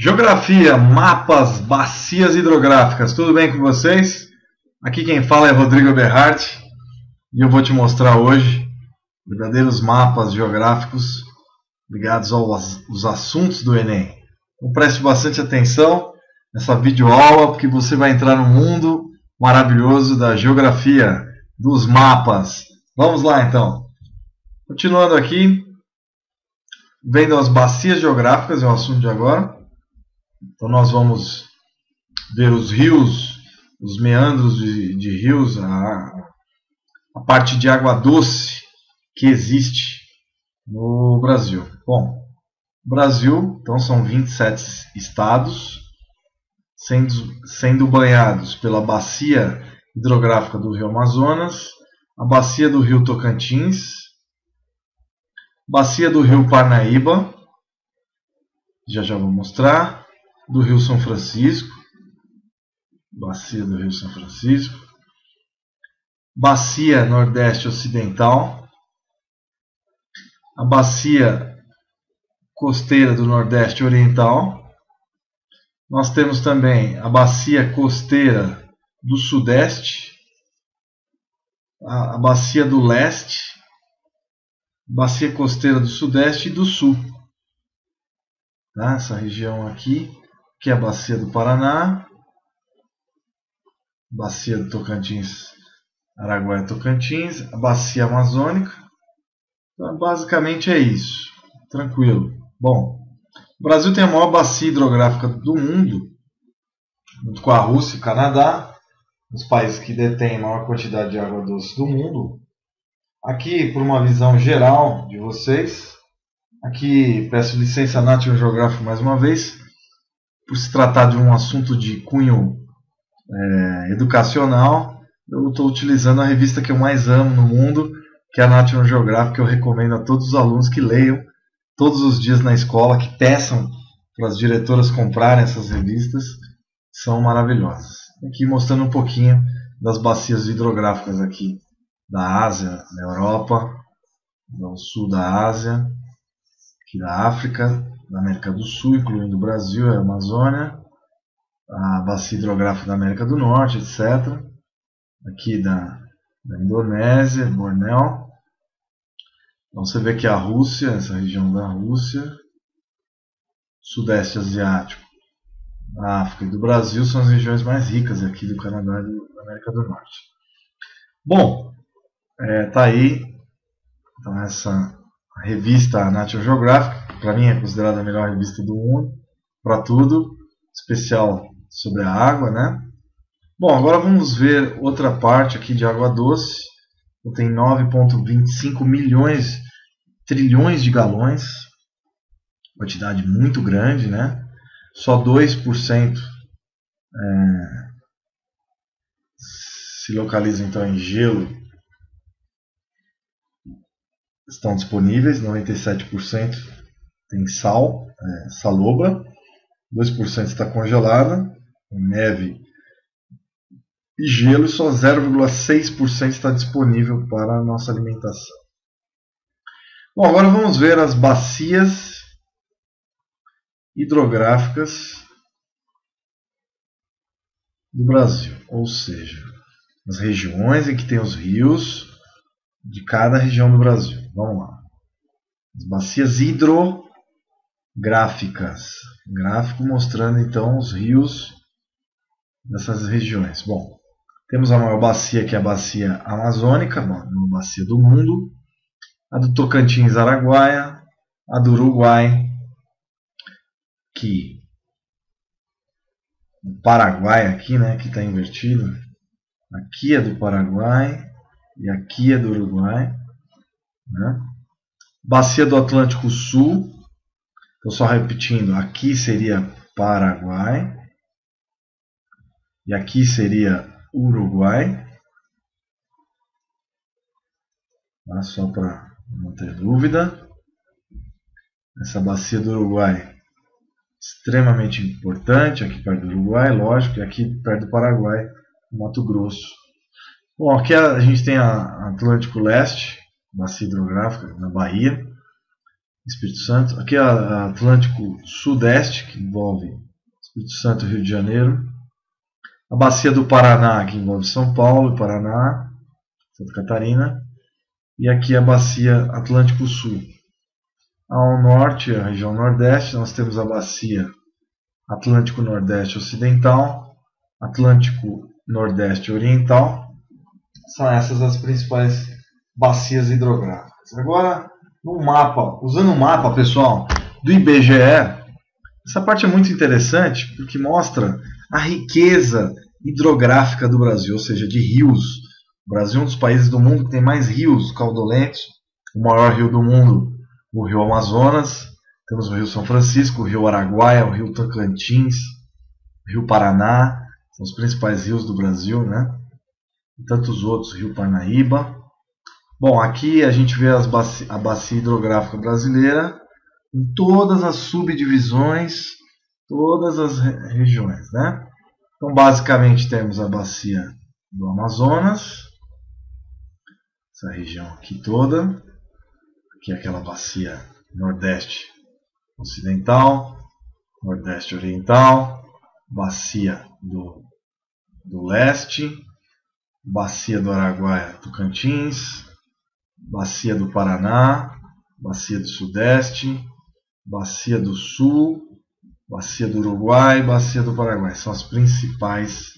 Geografia, mapas, bacias hidrográficas, tudo bem com vocês? Aqui quem fala é Rodrigo Eberhart e eu vou te mostrar hoje verdadeiros mapas geográficos ligados aos assuntos do Enem. Então preste bastante atenção nessa videoaula porque você vai entrar no mundo maravilhoso da geografia, dos mapas. Vamos lá então. Continuando aqui, vendo as bacias geográficas, é o assunto de agora. Então nós vamos ver os rios, os meandros de rios, a parte de água doce que existe no Brasil. Bom, Brasil, então são 27 estados, sendo banhados pela bacia hidrográfica do Rio Amazonas, a bacia do Rio Tocantins, bacia do Rio Parnaíba, já vou mostrar, do Rio São Francisco, bacia do Rio São Francisco, bacia Nordeste Ocidental, a bacia costeira do Nordeste Oriental, nós temos também a bacia costeira do Sudeste, a bacia do Leste, bacia costeira do Sudeste e do Sul, tá? Essa região aqui, que é a bacia do Paraná, bacia do Tocantins, Araguaia Tocantins, a bacia amazônica. Então, basicamente é isso. Tranquilo. Bom, o Brasil tem a maior bacia hidrográfica do mundo, junto com a Rússia e o Canadá, os países que detêm a maior quantidade de água doce do mundo. Aqui, por uma visão geral de vocês, aqui peço licença National Geographic mais uma vez, por se tratar de um assunto de cunho educacional, eu estou utilizando a revista que eu mais amo no mundo, que é a National Geographic, que eu recomendo a todos os alunos que leiam todos os dias na escola, que peçam para as diretoras comprarem essas revistas, são maravilhosas. Aqui mostrando um pouquinho das bacias hidrográficas aqui da Ásia, da Europa, do sul da Ásia, aqui da África, da América do Sul, incluindo o Brasil, a Amazônia, a bacia hidrográfica da América do Norte, etc. Aqui da Indonésia, Bornéu. Então você vê que a Rússia, essa região da Rússia, Sudeste Asiático, da África e do Brasil são as regiões mais ricas aqui do Canadá e da América do Norte. Bom, tá aí então essa revista National Geographic. Para mim é considerada a melhor revista do mundo, para tudo, especial sobre a água, né? Bom, agora vamos ver outra parte aqui de água doce. Tem 9,25 milhões, trilhões de galões, quantidade muito grande, né? Só 2% se localiza então em gelo. Estão disponíveis, 97%. Tem sal, saloba, 2% está congelada, neve e gelo, e só 0,6% está disponível para a nossa alimentação. Bom, agora vamos ver as bacias hidrográficas do Brasil, ou seja, as regiões em que tem os rios de cada região do Brasil. Vamos lá. As bacias hidrográficas. Gráfico mostrando então os rios dessas regiões. Bom, temos a maior bacia, que é a bacia amazônica, a maior bacia do mundo, a do Tocantins, Araguaia, a do Uruguai, que o Paraguai aqui, né, que está invertido, aqui é do Paraguai e aqui é do Uruguai, né? Bacia do Atlântico Sul. Então, só repetindo, aqui seria Paraguai e aqui seria Uruguai. Tá? Só para não ter dúvida. Essa bacia do Uruguai extremamente importante, aqui perto do Uruguai, lógico, e aqui perto do Paraguai, Mato Grosso. Bom, aqui a gente tem a Atlântico Leste, bacia hidrográfica na Bahia. Espírito Santo. Aqui é o Atlântico Sudeste, que envolve Espírito Santo e Rio de Janeiro. A Bacia do Paraná, que envolve São Paulo, Paraná, Santa Catarina. E aqui a Bacia Atlântico Sul. Ao norte, a região Nordeste, nós temos a Bacia Atlântico Nordeste Ocidental, Atlântico Nordeste Oriental. São essas as principais bacias hidrográficas. Agora, no mapa, usando um mapa, pessoal, do IBGE, essa parte é muito interessante porque mostra a riqueza hidrográfica do Brasil, ou seja, de rios. O Brasil é um dos países do mundo que tem mais rios caudolentos. O maior rio do mundo, o rio Amazonas. Temos o rio São Francisco, o rio Araguaia, o rio Tocantins, o rio Paraná. São os principais rios do Brasil, né? E tantos outros, o rio Parnaíba. Bom, aqui a gente vê a bacia hidrográfica brasileira em todas as subdivisões, todas as regiões, né? Então, basicamente, temos a bacia do Amazonas, essa região aqui toda, aqui aquela bacia Nordeste Ocidental, Nordeste Oriental, bacia do Leste, bacia do Araguaia, Tocantins, bacia do Paraná, bacia do Sudeste, bacia do Sul, bacia do Uruguai e bacia do Paraguai. São as principais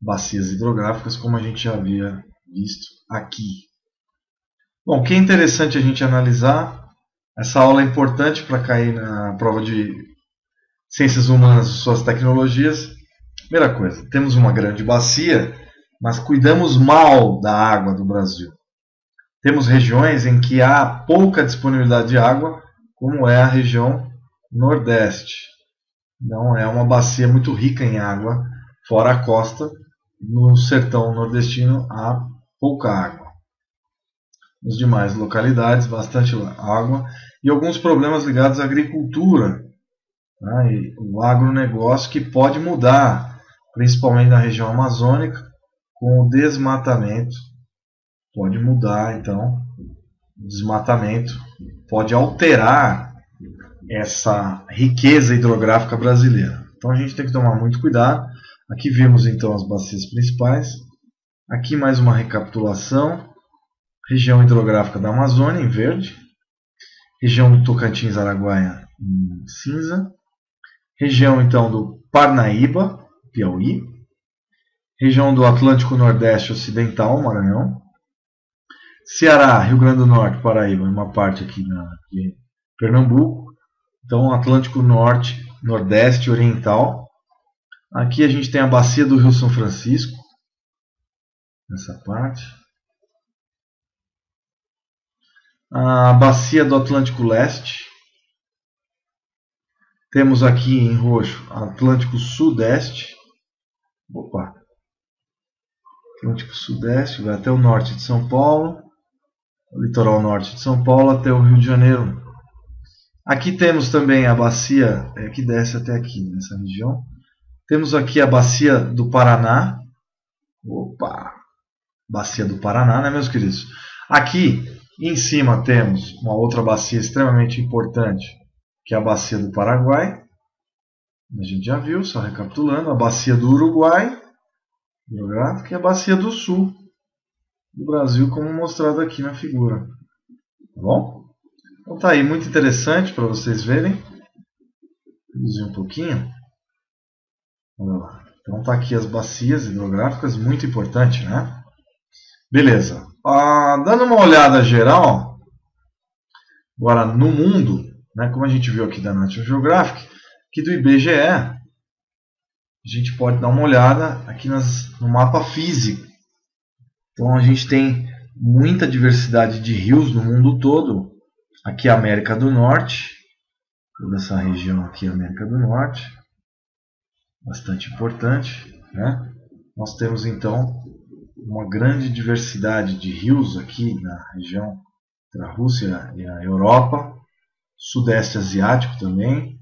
bacias hidrográficas, como a gente já havia visto aqui. Bom, o que é interessante a gente analisar, essa aula é importante para cair na prova de Ciências Humanas e Suas Tecnologias. Primeira coisa, temos uma grande bacia, mas cuidamos mal da água do Brasil. Temos regiões em que há pouca disponibilidade de água, como é a região Nordeste. Não é uma bacia muito rica em água, fora a costa. No sertão nordestino há pouca água. Nas demais localidades, bastante água. E alguns problemas ligados à agricultura, né? E o agronegócio, que pode mudar, principalmente na região amazônica, com o desmatamento. Pode mudar, então, o desmatamento pode alterar essa riqueza hidrográfica brasileira. Então, a gente tem que tomar muito cuidado. Aqui vimos, então, as bacias principais. Aqui, mais uma recapitulação. Região hidrográfica da Amazônia, em verde. Região do Tocantins-Araguaia, em cinza. Região, então, do Parnaíba, Piauí. Região do Atlântico Nordeste Ocidental, Maranhão. Ceará, Rio Grande do Norte, Paraíba, uma parte aqui de Pernambuco. Então, Atlântico Norte, Nordeste, Oriental. Aqui a gente tem a bacia do Rio São Francisco, nessa parte. A bacia do Atlântico Leste. Temos aqui em roxo, Atlântico Sudeste. Opa! Atlântico Sudeste, vai até o norte de São Paulo. O litoral norte de São Paulo até o Rio de Janeiro. Aqui temos também a bacia que desce até aqui, nessa região. Temos aqui a bacia do Paraná. Opa! Bacia do Paraná, né, meus queridos? Aqui em cima temos uma outra bacia extremamente importante, que é a bacia do Paraguai. A gente já viu, só recapitulando. A bacia do Uruguai, hidrográfica, e a bacia do Sul do Brasil, como mostrado aqui na figura. Tá bom? Então tá aí, muito interessante para vocês verem. Reduzir um pouquinho. Olha lá. Então tá aqui as bacias hidrográficas, muito importante, né? Beleza. Dando uma olhada geral, agora no mundo, né, como a gente viu aqui da National Geographic, aqui do IBGE, a gente pode dar uma olhada aqui no mapa físico. Então a gente tem muita diversidade de rios no mundo todo. Aqui a América do Norte, toda essa região aqui é a América do Norte, bastante importante, né? Nós temos então uma grande diversidade de rios aqui na região entre a Rússia e a Europa, Sudeste Asiático também,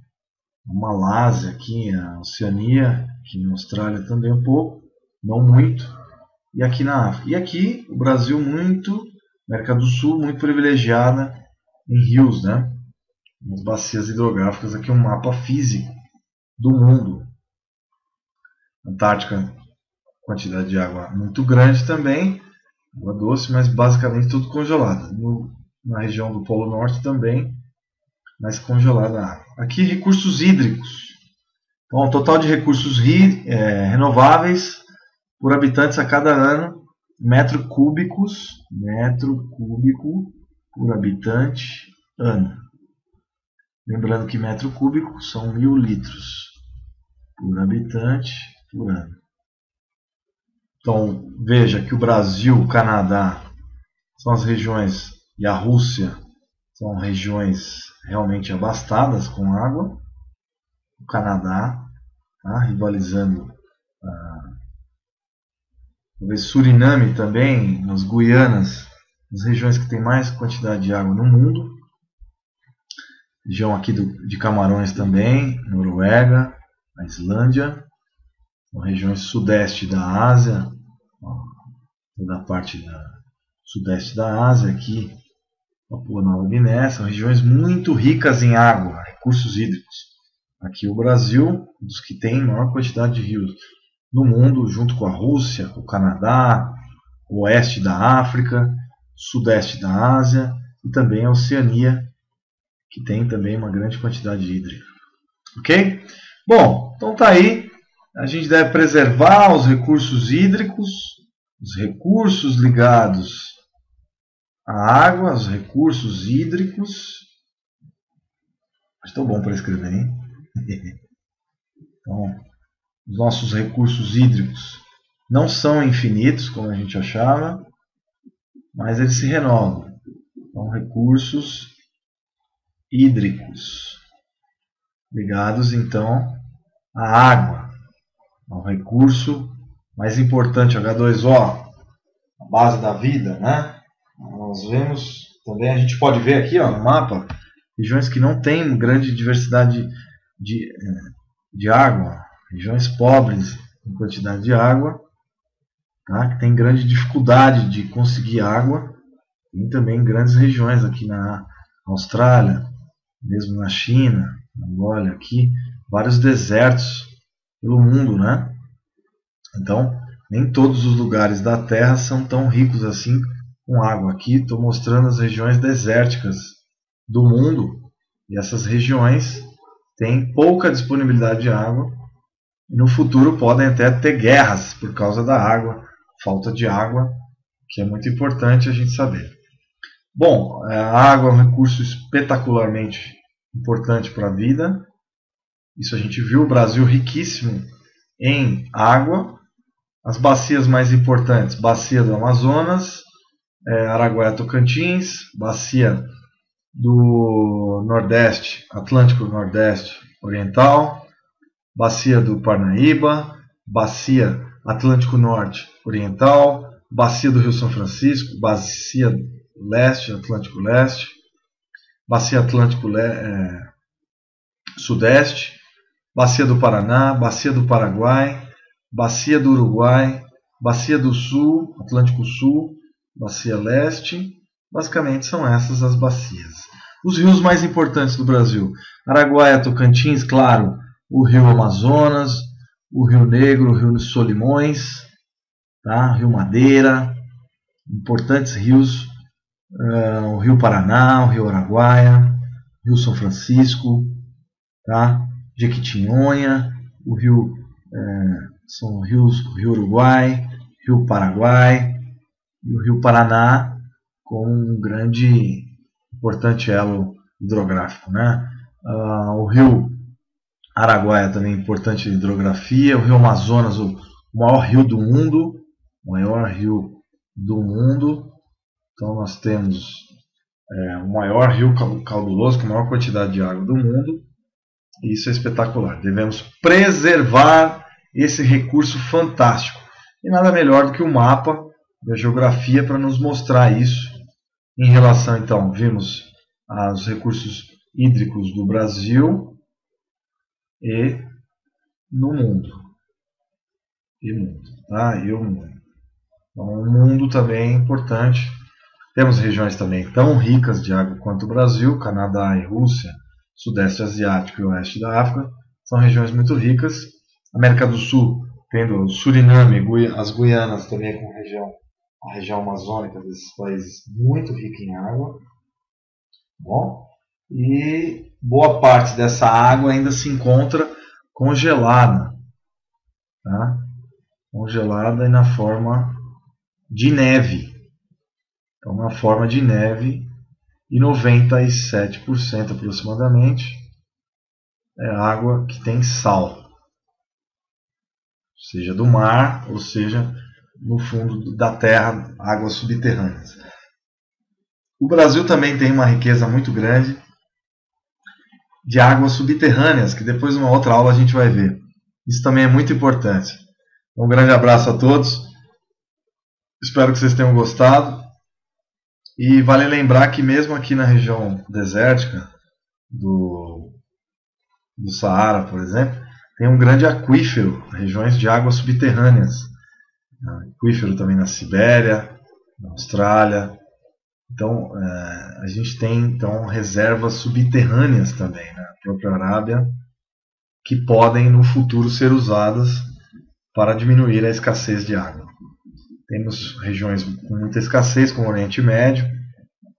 a Malásia aqui, a Oceania, aqui na Austrália também um pouco, não muito. E aqui na África. E aqui o Brasil muito, América do Sul muito privilegiada em rios, né? umas bacias hidrográficas aqui, um mapa físico do mundo. Antártica, quantidade de água muito grande também, água doce, mas basicamente tudo congelado. Na região do Polo Norte também, mas congelada a água. Aqui, recursos hídricos. Então, o total de recursos renováveis por habitantes a cada ano, metro cúbico por habitante ano. Lembrando que metro cúbico são 1000 litros por habitante por ano. Então, veja que o Brasil, o Canadá são as regiões, e a Rússia são regiões realmente abastadas com água. O Canadá, tá, rivalizando, talvez Suriname também, nas Guianas, as regiões que tem mais quantidade de água no mundo. Região aqui de Camarões também, Noruega, a Islândia, são regiões sudeste da Ásia, toda a parte sudeste da Ásia, aqui Papua Nova Guiné, são regiões muito ricas em água, recursos hídricos. Aqui o Brasil, dos que tem maior quantidade de rios no mundo, junto com a Rússia, o Canadá, o oeste da África, sudeste da Ásia e também a Oceania, que tem também uma grande quantidade hídrica. Ok? Bom, então tá aí. A gente deve preservar os recursos hídricos, os recursos ligados à água, os recursos hídricos. Estou bom para escrever, hein? Então, os nossos recursos hídricos não são infinitos, como a gente achava, mas eles se renovam. Então, recursos hídricos ligados, então, à água. É um recurso mais importante, H2O, a base da vida, né? Nós vemos, também a gente pode ver aqui, ó, no mapa, regiões que não têm grande diversidade de água, regiões pobres em quantidade de água, tá? Que tem grande dificuldade de conseguir água, e também grandes regiões aqui na Austrália, mesmo na China, na Mongólia, aqui, vários desertos pelo mundo, né? Então, nem todos os lugares da Terra são tão ricos assim com água. Aqui estou mostrando as regiões desérticas do mundo, e essas regiões tem pouca disponibilidade de água e no futuro podem até ter guerras por causa da água, falta de água, que é muito importante a gente saber. Bom, a água é um recurso espetacularmente importante para a vida. Isso a gente viu, o Brasil riquíssimo em água. As bacias mais importantes, bacia do Amazonas, Araguaia-Tocantins, bacia do Nordeste, Atlântico Nordeste Oriental, bacia do Parnaíba, bacia Atlântico Norte Oriental, bacia do Rio São Francisco, bacia Leste, Atlântico Leste, bacia Atlântico Sudeste, bacia do Paraná, bacia do Paraguai, bacia do Uruguai, bacia do Sul, Atlântico Sul, bacia Leste. Basicamente são essas as bacias. Os rios mais importantes do Brasil: Araguaia, Tocantins, claro, o Rio Amazonas, o Rio Negro, o Rio Solimões, tá? Rio Madeira, importantes rios, o Rio Paraná, o Rio Araguaia, o Rio São Francisco, tá? Jequitinhonha, o Rio, são rios, o Rio Uruguai, o Rio Paraguai e o Rio Paraná, com um grande, importante elo hidrográfico, né? O rio Araguaia também é importante em hidrografia. O rio Amazonas, o maior rio do mundo, Então nós temos o maior rio caudaloso com a maior quantidade de água do mundo. E isso é espetacular. Devemos preservar esse recurso fantástico. E nada melhor do que o mapa da geografia para nos mostrar isso. Em relação, então, vimos os recursos hídricos do Brasil e no mundo. E mundo, tá? E o mundo. Então, o mundo também é importante. Temos regiões também tão ricas de água quanto o Brasil, Canadá e Rússia, Sudeste Asiático e Oeste da África, são regiões muito ricas. América do Sul, tendo Suriname, as Guianas também com a região amazônica desses países muito rica em água. Bom, e boa parte dessa água ainda se encontra congelada, tá? Congelada e na forma de neve. Então, na forma de neve, e 97% aproximadamente é água que tem sal, seja do mar, ou seja no fundo da terra, águas subterrâneas. O Brasil também tem uma riqueza muito grande de águas subterrâneas, que depois numa outra aula a gente vai ver. Isso também é muito importante. Um grande abraço a todos. Espero que vocês tenham gostado. E vale lembrar que mesmo aqui na região desértica do Saara, por exemplo, tem um grande aquífero, regiões de águas subterrâneas. Aquífero também na Sibéria, na Austrália. Então, a gente tem então reservas subterrâneas também, né? Na própria Arábia, que podem no futuro ser usadas para diminuir a escassez de água. Temos regiões com muita escassez, como o Oriente Médio,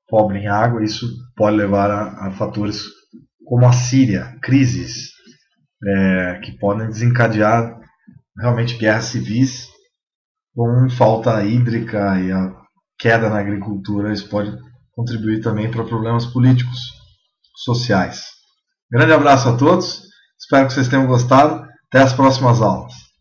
pobre em água. Isso pode levar a fatores como a Síria, crises que podem desencadear realmente guerras civis, com falta hídrica e a queda na agricultura. Isso pode contribuir também para problemas políticos, sociais. Grande abraço a todos, espero que vocês tenham gostado. Até as próximas aulas.